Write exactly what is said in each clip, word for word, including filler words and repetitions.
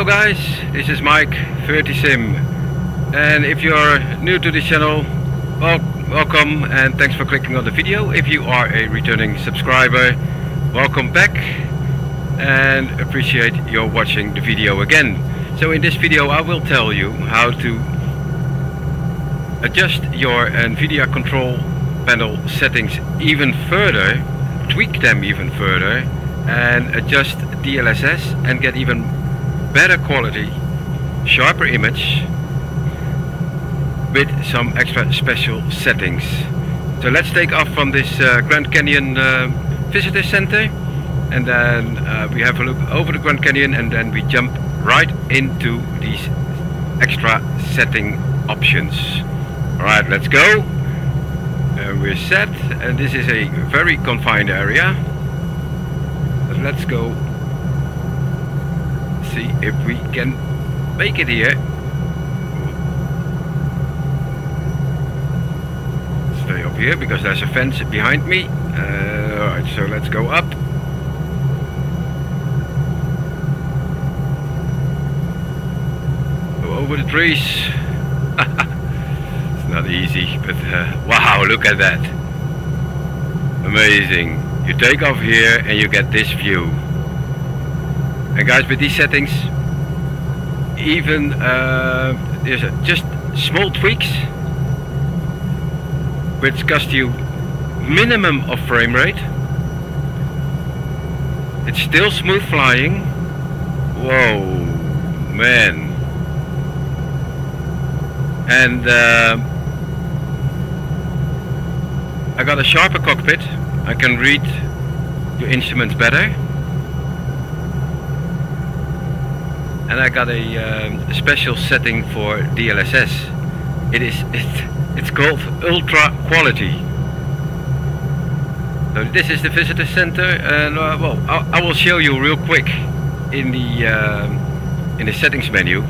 Hello guys, this is Mike, thirty sim, and if you're new to this channel, well, welcome and thanks for clicking on the video. If you are a returning subscriber, welcome back and appreciate your watching the video again. So in this video I will tell you how to adjust your Nvidia control panel settings even further, tweak them even further and adjust D L S S and get even better quality, sharper image with some extra special settings. So let's take off from this uh, Grand Canyon uh, Visitor Center, and then uh, we have a look over the Grand Canyon, and then we jump right into these extra setting options. Alright, let's go. Uh, we're set, and this is a very confined area. But let's go see if we can make it here. Stay up here because there's a fence behind me. Uh, Alright, so let's go up. Go over the trees. It's not easy, but uh, wow, look at that. Amazing. You take off here and you get this view. And guys, with these settings, even uh, there's a, just small tweaks, which cost you minimum of frame rate. It's still smooth flying. Whoa, man! And uh, I got a sharper cockpit. I can read the instruments better. And I got a um, special setting for D L S S. It is it, it's called ultra quality. So this is the visitor center, and uh, well, I, I will show you real quick in the uh, in the settings menu,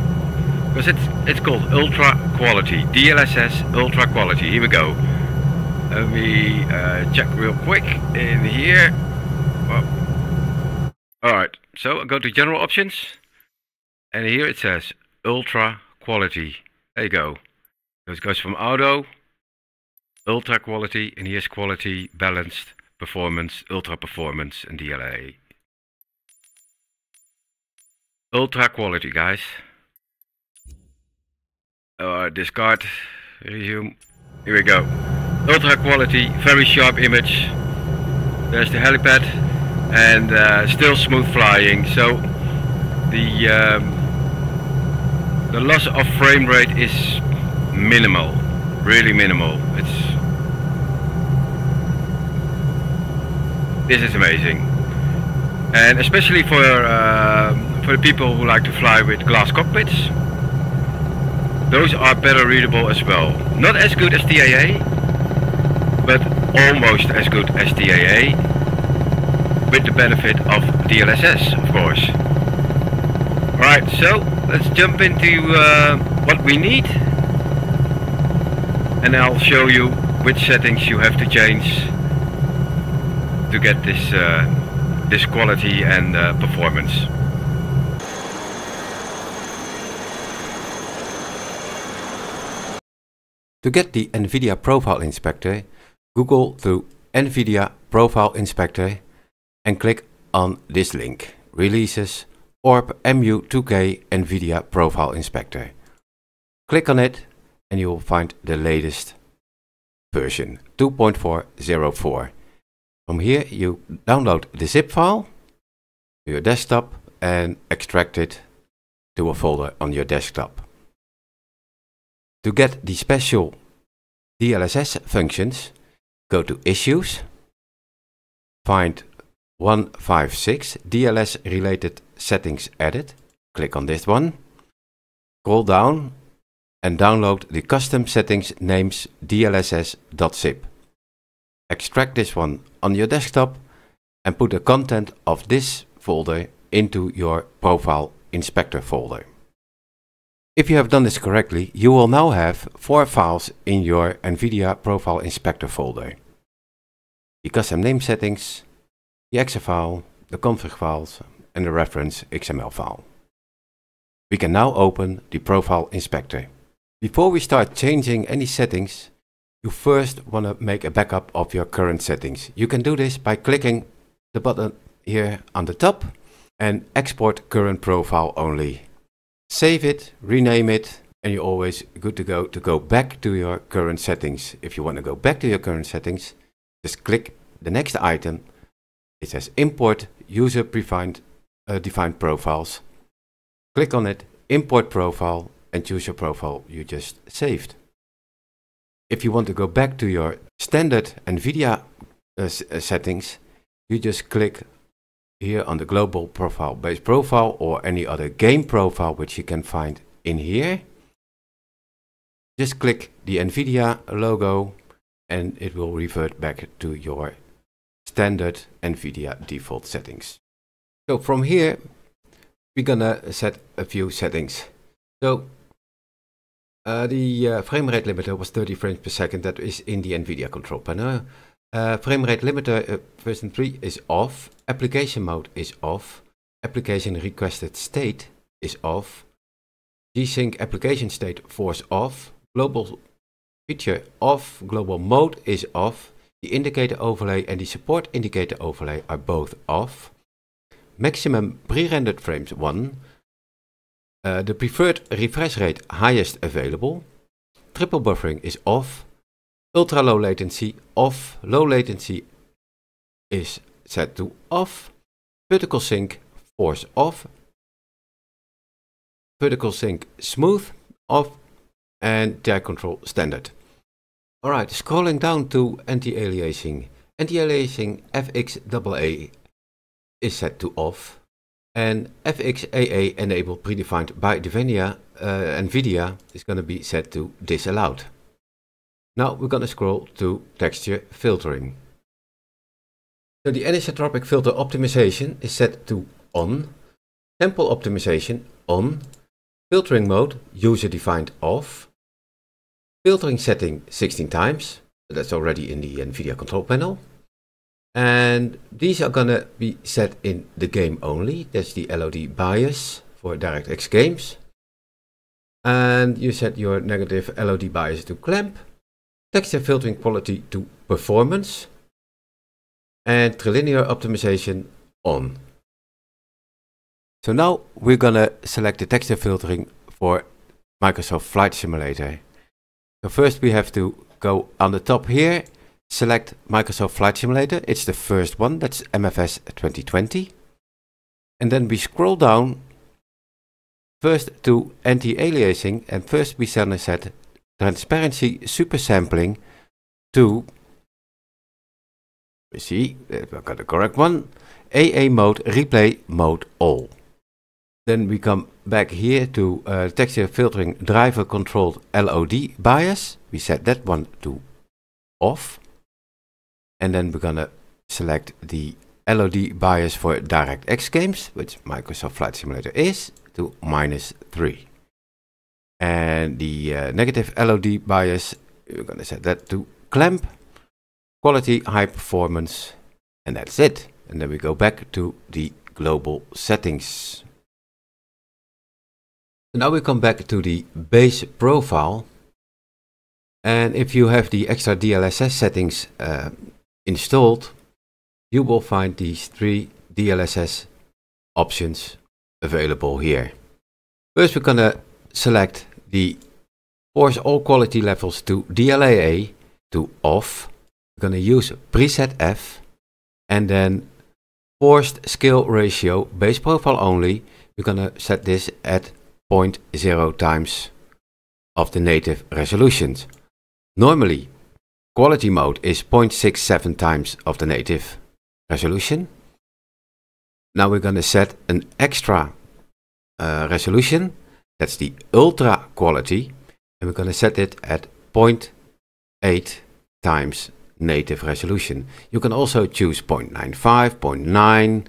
because it's it's called ultra quality, D L S S ultra quality. Here we go. Let me uh, check real quick in here. Oh. All right, so I go to general options. And here it says ultra quality. There you go. So it goes from auto, ultra quality, and here's quality, balanced, performance, ultra performance, and D L A A. Ultra quality, guys. Uh, discard, resume. Here we go. Ultra quality, very sharp image. There's the helipad, and uh, still smooth flying. So the um, The loss of frame rate is minimal, really minimal. It's this is amazing, and especially for uh, for the people who like to fly with glass cockpits. Those are better readable as well. Not as good as T A A, but almost as good as T A A, with the benefit of D L S S, of course. Right, so let's jump into uh, what we need, and I'll show you which settings you have to change to get this uh, this quality and uh, performance. To get the Nvidia Profile Inspector, Google through Nvidia Profile Inspector and click on this link, Releases Orb M U two K Nvidia Profile Inspector. Click on it and you will find the latest version, two point four zero four. From here you download the zip file to your desktop and extract it to a folder on your desktop. To get the special D L S S functions, go to Issues, find one five six D L S related settings added, click on this one, scroll down and download the custom settings names D L S S dot zip. Extract this one on your desktop and put the content of this folder into your Profile Inspector folder. If you have done this correctly, you will now have four files in your Nvidia Profile Inspector folder: the custom name settings, the exe file, the config files, and the reference X M L file. We can now open the Profile Inspector. Before we start changing any settings, you first want to make a backup of your current settings. You can do this by clicking the button here on the top and export current profile only. Save it, rename it, and you're always good to go to go back to your current settings. If you want to go back to your current settings, just click the next item. It says import user predefined uh, defined profiles. Click on it, import profile, and choose your profile you just saved. If you want to go back to your standard NVIDIA uh, settings, you just click here on the global profile base profile or any other game profile which you can find in here. Just click the NVIDIA logo and it will revert back to your standard NVIDIA default settings. So from here, we're gonna set a few settings. So uh, the uh, frame rate limiter was thirty frames per second. That is in the NVIDIA control panel. Uh, frame rate limiter uh, version three is off. Application mode is off. Application requested state is off. G-Sync application state force off. Global feature off. Global mode is off. The indicator overlay and the support indicator overlay are both off. Maximum pre-rendered frames one. Uh, the preferred refresh rate highest available. Triple buffering is off. Ultra low latency off. Low latency is set to off. Vertical sync force off. Vertical sync smooth off. And tear control standard. Alright, scrolling down to anti-aliasing. Anti-aliasing F X double A is set to off. And F X double A enabled predefined by Nvidia, uh, NVIDIA is going to be set to disallowed. Now we're going to scroll to texture filtering. So the anisotropic filter optimization is set to on. Sample optimization on. Filtering mode user defined off. Filtering setting sixteen times. That's already in the NVIDIA control panel. And these are gonna be set in the game only. That's the L O D bias for DirectX games. And you set your negative L O D bias to clamp. Texture filtering quality to performance. And trilinear optimization on. So now we're gonna select the texture filtering for Microsoft Flight Simulator. So first we have to go on the top here. Select Microsoft Flight Simulator, it's the first one, that's M F S twenty twenty. And then we scroll down first to anti-aliasing, and first we set transparency super sampling to, we see, I've got the correct one, A A mode, replay mode all. Then we come back here to uh, texture filtering driver controlled L O D bias, we set that one to off. And then we're gonna select the L O D bias for DirectX games, which Microsoft Flight Simulator is, to minus three. And the uh, negative L O D bias, we're gonna set that to clamp, quality, high performance, and that's it. And then we go back to the global settings. So now we come back to the base profile. And if you have the extra D L S S settings uh, installed, you will find these three D L S S options available here. First we're gonna select the force all quality levels to D L A A to off. We're gonna use preset F and then forced scale ratio base profile only. We're gonna set this at zero point zero times of the native resolutions. Normally, quality mode is zero point six seven times of the native resolution. Now we're going to set an extra uh, resolution, that's the ultra quality, and we're going to set it at zero point eight times native resolution. You can also choose zero point nine five, zero point nine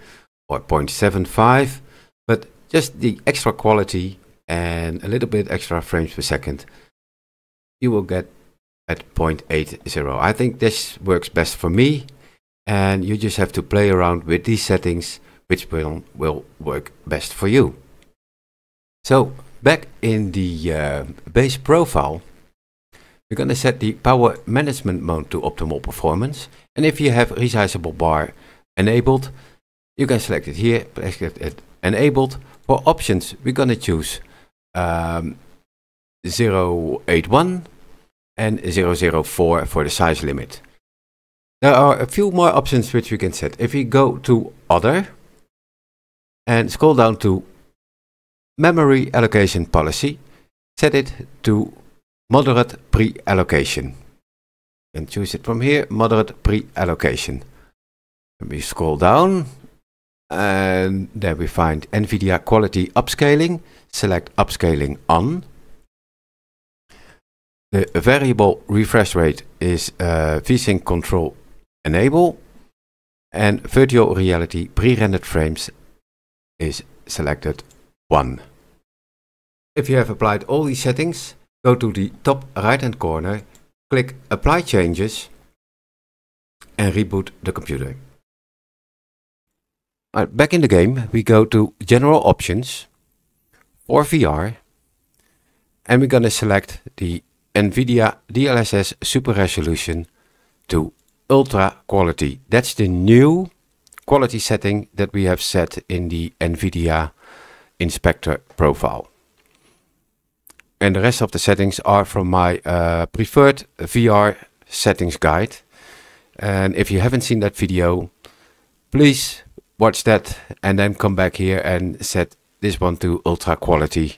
or zero point seven five, but just the extra quality and a little bit extra frames per second, you will get at zero point eight zero. I think this works best for me, and you just have to play around with these settings which will, will work best for you. So back in the uh, base profile, we're going to set the power management mode to optimal performance. And if you have resizable bar enabled, you can select it here, select it enabled. For options, we're going to choose um, zero point eight one and zero point zero four for the size limit. There are a few more options which we can set. If we go to Other and scroll down to Memory Allocation Policy, set it to Moderate Pre-Allocation. And choose it from here, Moderate Pre-Allocation. We scroll down and there we find NVIDIA Quality Upscaling. Select Upscaling On. The variable refresh rate is uh, VSync Control Enable. And Virtual Reality Pre-Rendered Frames is selected one. If you have applied all these settings, go to the top right hand corner, click Apply Changes and reboot the computer. All right, back in the game, we go to General Options for V R and we're going to select the NVIDIA D L S S Super Resolution to Ultra Quality. That's the new quality setting that we have set in the NVIDIA Inspector profile. And the rest of the settings are from my uh, preferred V R settings guide. And if you haven't seen that video, please watch that and then come back here and set this one to ultra quality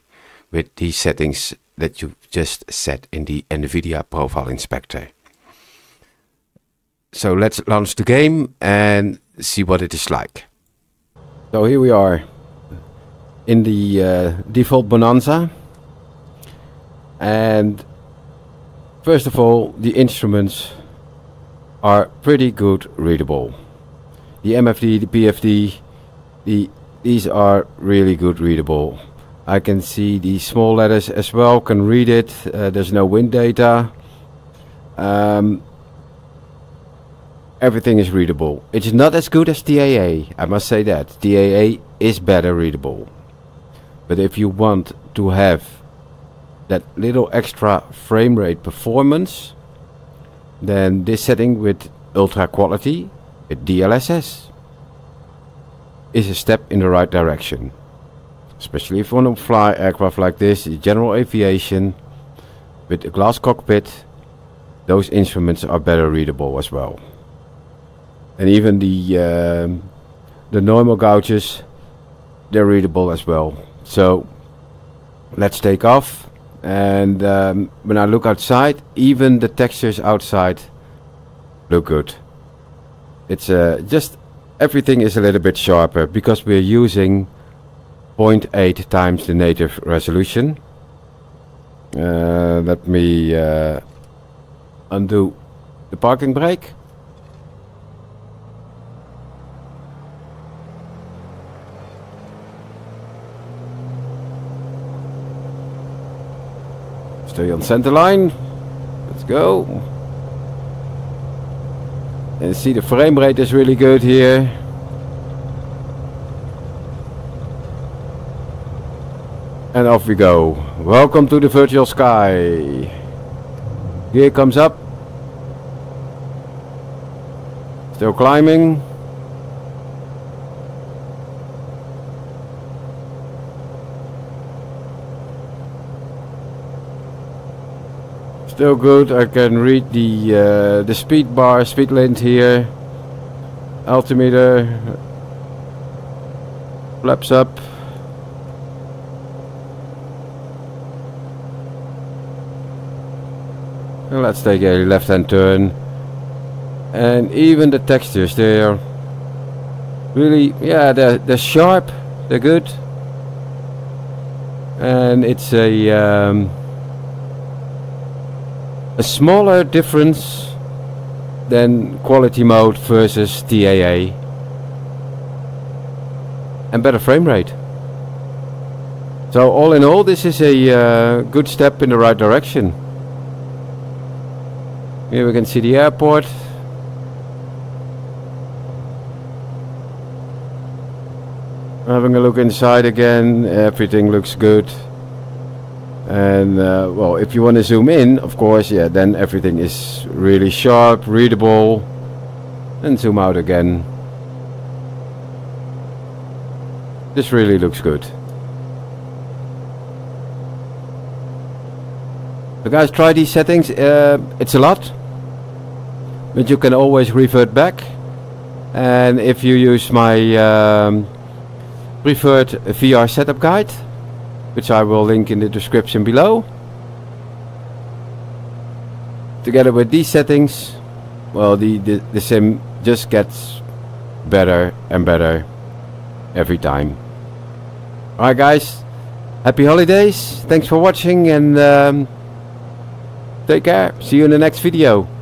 with the settings that you just set in the NVIDIA Profile Inspector. So let's launch the game and see what it is like. So here we are in the uh, default Bonanza, and first of all the instruments are pretty good readable. The M F D, the P F D, the, these are really good readable. I can see the small letters as well, can read it, uh, there's no wind data. Um, everything is readable. It's not as good as T A A, I must say that. T A A is better readable. But if you want to have that little extra frame rate performance, then this setting with ultra quality, with D L S S, is a step in the right direction. Especially if you want to fly aircraft like this, general aviation, with a glass cockpit, those instruments are better readable as well. And even the, um, the normal gauges, they're readable as well. So let's take off, and um, when I look outside, even the textures outside look good. It's uh, just everything is a little bit sharper because we're using zero point eight times the native resolution. Uh, let me uh, undo the parking brake. Stay on center line. Let's go. And see, the frame rate is really good here. And off we go. Welcome to the virtual sky. Gear comes up. Still climbing. Still good. I can read the uh, the speed bar, speed length here, altimeter, flaps up. And let's take a left-hand turn. And even the textures, they're really, yeah, they're they're sharp. They're good. And it's a. Um, A smaller difference than quality mode versus T A A, and better frame rate. So all in all, this is a uh, good step in the right direction. Here we can see the airport. Having a look inside again, everything looks good. And uh, well, if you want to zoom in, of course, yeah, then everything is really sharp, readable. And zoom out again. This really looks good. So guys, try these settings. Uh, it's a lot, but you can always revert back. And if you use my um, preferred V R setup guide, which I will link in the description below, together with these settings, well, the, the, the sim just gets better and better every time. Alright guys, happy holidays, thanks for watching, and um, take care, see you in the next video.